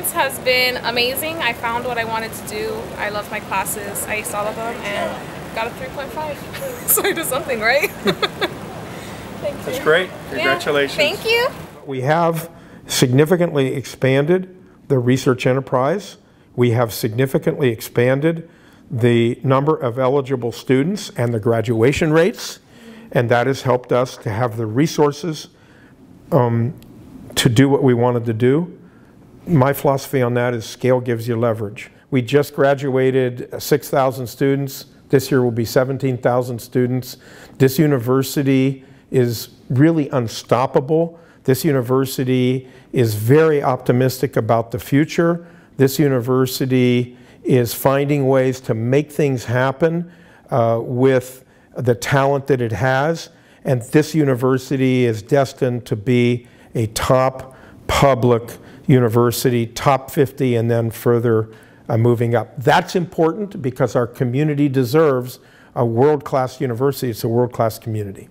experience has been amazing. I found what I wanted to do. I loved my classes. I aced all of them and got a 3.5. So I did something, right? Thank you. That's great. Congratulations. Yeah, thank you. We have significantly expanded the research enterprise. We have significantly expanded the number of eligible students and the graduation rates, and that has helped us to have the resources to do what we wanted to do. My philosophy on that is scale gives you leverage. We just graduated 6,000 students. This year will be 17,000 students. This university is really unstoppable. This university is very optimistic about the future. This university is finding ways to make things happen with the talent that it has. And this university is destined to be a top public university, top 50, and then further moving up. That's important because our community deserves a world-class university. It's a world-class community.